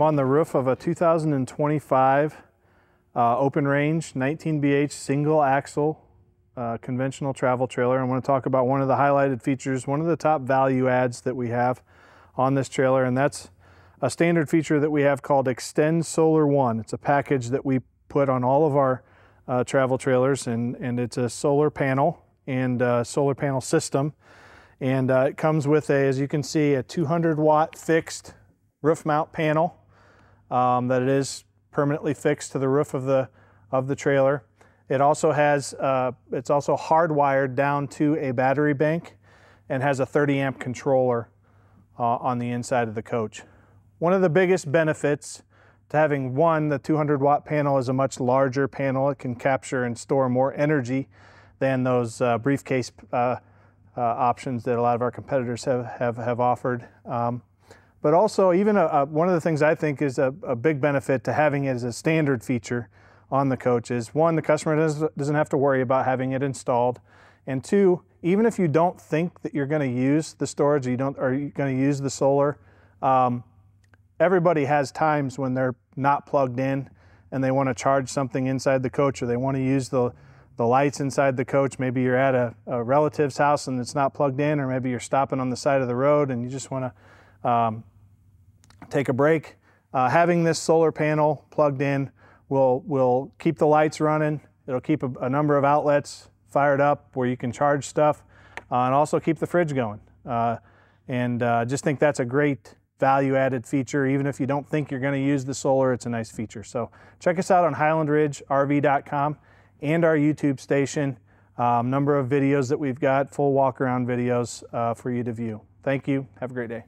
I'm on the roof of a 2025 open range 19BH single axle conventional travel trailer. I want to talk about one of the highlighted features, one of the top value adds that we have on this trailer, and that's a standard feature that we have called Extend Solar One. It's a package that we put on all of our travel trailers, and it's a solar panel and solar panel system, and it comes with a, as you can see, a 200-watt fixed roof mount panel that it is permanently fixed to the roof of the trailer. It also has, it's also hardwired down to a battery bank and has a 30-amp controller on the inside of the coach. One of the biggest benefits to having one, the 200-watt panel is a much larger panel. It can capture and store more energy than those briefcase options that a lot of our competitors have offered. But also, even one of the things I think is a big benefit to having it as a standard feature on the coach is, one, the customer doesn't have to worry about having it installed, and two, even if you don't think that you're going to use the storage, or you're going to use the solar, everybody has times when they're not plugged in and they want to charge something inside the coach, or they want to use the lights inside the coach. Maybe you're at a relative's house and it's not plugged in, or maybe you're stopping on the side of the road and you just want to take a break. Having this solar panel plugged in will keep the lights running. It'll keep a number of outlets fired up where you can charge stuff, and also keep the fridge going. I just think that's a great value-added feature. Even if you don't think you're going to use the solar, it's a nice feature. So check us out on highlandridgerv.com and our YouTube station. Number of videos that we've got, full walk-around videos for you to view. Thank you. Have a great day.